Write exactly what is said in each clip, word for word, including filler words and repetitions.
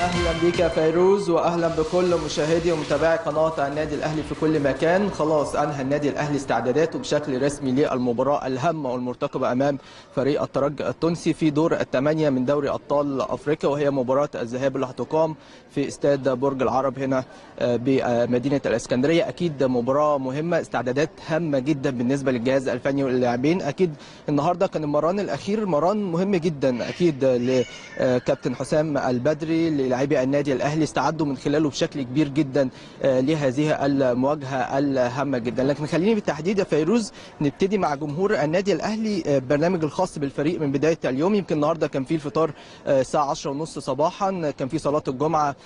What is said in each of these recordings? اهلا بيك يا فيروز واهلا بكل مشاهدي ومتابعي قناه النادي الاهلي في كل مكان. خلاص انهى النادي الاهلي استعداداته بشكل رسمي للمباراه الهامه والمرتقبه امام فريق الترجي التونسي في دور الثمانيه من دوري ابطال افريقيا، وهي مباراه الذهاب اللي هتقام في استاد برج العرب هنا بمدينه الاسكندريه. اكيد مباراه مهمه، استعدادات هامه جدا بالنسبه للجهاز الفني واللاعبين. اكيد النهارده كان المران الاخير مران مهم جدا اكيد لكابتن حسام البدري، لاعبي النادي الاهلي استعدوا من خلاله بشكل كبير جدا لهذه المواجهه الهامه جدا. لكن خليني بالتحديد يا فيروز نبتدي مع جمهور النادي الاهلي برنامج الخاص بالفريق من بدايه اليوم. يمكن النهارده كان في الفطار الساعه عشرة وثلاثين صباحا، كان في صلاه الجمعه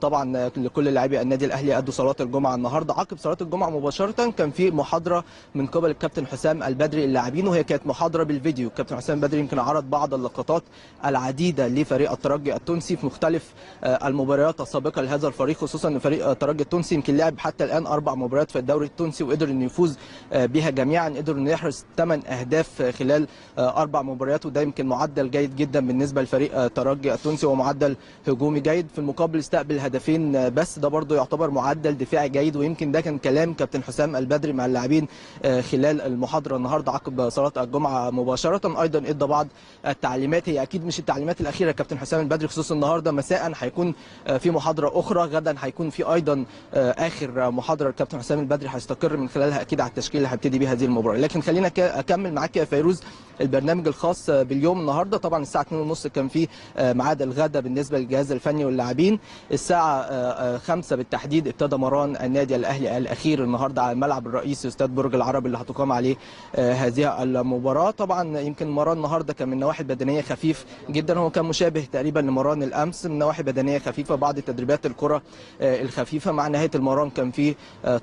طبعا لكل لاعبي النادي الاهلي ادوا صلاه الجمعه النهارده. عقب صلاه الجمعه مباشره كان في محاضره من قبل الكابتن حسام البدري اللاعبين، وهي كانت محاضره بالفيديو. الكابتن حسام البدري يمكن عرض بعض اللقطات العديده لفريق الترجي التونسي في مختلف المباريات السابقه لهذا الفريق، خصوصا ان فريق الترجي التونسي يمكن لعب حتى الان اربع مباريات في الدوري التونسي وقدر انه يفوز بها جميعا، قدر انه يحرز ثمان اهداف خلال اربع مباريات، وده يمكن معدل جيد جدا بالنسبه لفريق الترجي التونسي ومعدل هجومي جيد. في المقابل استقبل هدفين بس، ده برضه يعتبر معدل دفاعي جيد، ويمكن ده كان كلام كابتن حسام البدري مع اللاعبين خلال المحاضره النهارده عقب صلاه الجمعه مباشره. ايضا ادى بعض التعليمات، هي اكيد مش التعليمات الاخيره كابتن حسام البدري، خصوصا النهارده مساء هيكون في محاضره اخرى، غدا هيكون في ايضا اخر محاضره الكابتن حسام البدري هيستقر من خلالها اكيد على التشكيل اللي هيبتدي بيه هذه المباراه. لكن خلينا اكمل معاك يا فيروز البرنامج الخاص باليوم النهارده. طبعا الساعه اتنين وثلاثين كان في ميعاد الغدا بالنسبه للجهاز الفني واللاعبين. الساعه خمسة بالتحديد ابتدى مران النادي الاهلي الاخير النهارده على الملعب الرئيسي استاد برج العرب اللي هتقام عليه هذه المباراه. طبعا يمكن مران النهارده كان من نواحي بدنيه خفيف جدا، هو كان مشابه تقريبا لمران الامس من نواحي بدنيه خفيفه، بعض تدريبات الكره الخفيفه. مع نهايه المران كان في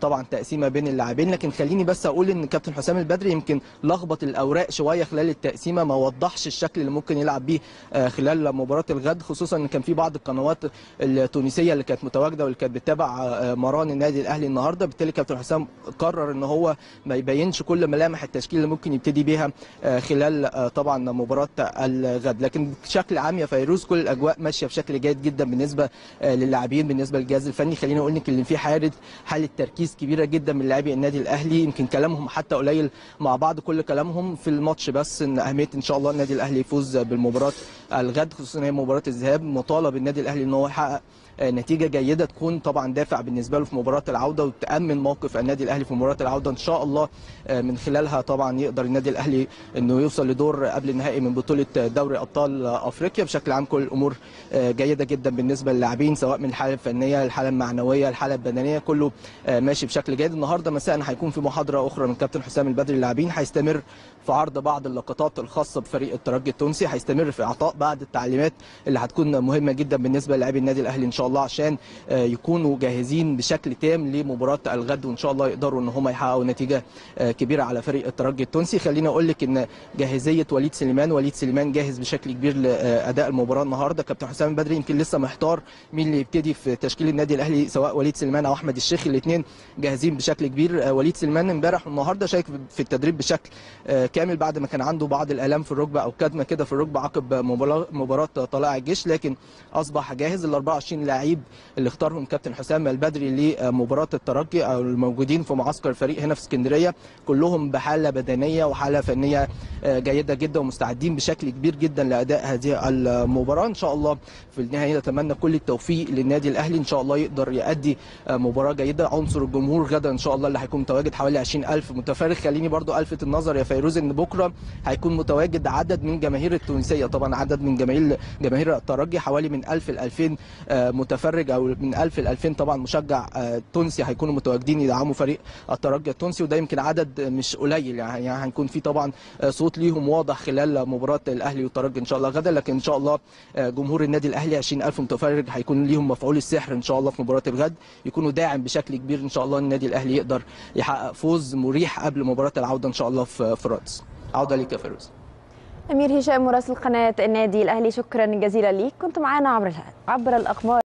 طبعا تقسيمه بين اللاعبين، لكن خليني بس اقول ان كابتن حسام البدري يمكن لخبط الاوراق شويه خلال التقسيمه، ما وضحش الشكل اللي ممكن يلعب بيه خلال مباراه الغد، خصوصا ان كان في بعض القنوات التونسيه اللي كانت متواجده واللي كانت بتتابع مران النادي الاهلي النهارده، بالتالي كابتن حسام قرر ان هو ما يبينش كل ملامح التشكيل اللي ممكن يبتدي بيها خلال طبعا مباراه الغد. لكن بشكل عام يا فيروز كل الاجواء ماشيه بشكل جيد جدا بالنسبه للاعبين، بالنسبه للجهاز الفني. خليني اقول لك ان في حاله حاله تركيز كبيره جدا من لاعبي النادي الاهلي، يمكن كلامهم حتى قليل مع بعض، كل كلامهم في الماتش بس ان اهميه ان شاء الله النادي الاهلي يفوز بالمباراه الغد، خصوصا هي مباراه الذهاب. مطالب النادي الاهلي ان هو يحقق نتيجه جيده تكون طبعا دافع بالنسبه له في مباراه العوده، وتامن موقف النادي الاهلي في مباراه العوده ان شاء الله، من خلالها طبعا يقدر النادي الاهلي انه يوصل لدور قبل النهائي من بطوله دوري ابطال افريقيا. بشكل عام كل الامور جيده جدا بالنسبه للاعبين، سواء من الحاله الفنيه، الحاله المعنويه، الحاله البدنيه، كله ماشي بشكل جيد. النهارده مساء هيكون في محاضره اخرى من كابتن حسام البدري للاعبين، هيستمر في عرض بعض اللقطات الخاصه بفريق الترجي التونسي، هيستمر في اعطاء بعض التعليمات اللي هتكون مهمه جدا بالنسبه للاعبي النادي الاهلي ان شاء الله، عشان يكونوا جاهزين بشكل تام لمباراه الغد، وان شاء الله يقدروا ان هم يحققوا نتيجه كبيره على فريق الترجي التونسي. خليني اقول لك ان جاهزيه وليد سليمان، وليد سليمان جاهز بشكل كبير لاداء المباراه النهارده. كابتن حسام البدري يمكن لسه محتار مين اللي يبتدي في تشكيل النادي الاهلي، سواء وليد سليمان او احمد الشيخ، الاثنين جاهزين بشكل كبير. وليد سليمان امبارح والنهارده شارك في التدريب بشكل كامل بعد ما كان عنده بعض الالام في الركبه او كدمه كده في الركبه عقب مباراه طلائع الجيش، لكن اصبح جاهز. ال اربعة وعشرين لعيب اللي اختارهم كابتن حسام البدري لمباراه الترجي او الموجودين في معسكر الفريق هنا في اسكندريه كلهم بحاله بدنيه وحاله فنيه جيده جدا، ومستعدين بشكل كبير جدا لاداء هذه المباراه. ان شاء الله في النهايه نتمنى كل التوفيق للنادي الاهلي، ان شاء الله يقدر يؤدي مباراه جيده. عنصر الجمهور غدا ان شاء الله اللي هيكون متواجد حوالي عشرين ألف متفرج. خليني برضو الفت النظر يا فيروز ان بكره هيكون متواجد عدد من جماهير التونسيه، طبعا عدد من جماهير جماهير الترجي حوالي من ألف ل ألفين متفرج، او من ألف ل ألفين طبعا مشجع تونسي هيكونوا متواجدين يدعموا فريق الترجي التونسي، وده يمكن عدد مش قليل، يعني هنكون في طبعا صوت ليهم واضح خلال مباراه الاهلي والترجي ان شاء الله غدا. لكن ان شاء الله جمهور النادي الاهلي عشرين ألف متفرج هيكون ليهم مفعول السحر ان شاء الله في مباراه الغد، يكونوا داعم بشكل كبير ان شاء الله النادي الاهلي يقدر يحقق فوز مريح قبل مباراه العوده ان شاء الله في فرنسا. عوده ليك يا فيروز. أمير هشام مراسل قناة النادي الأهلي، شكرا جزيلا ليك، كنت معانا عبر عبر الأقمار.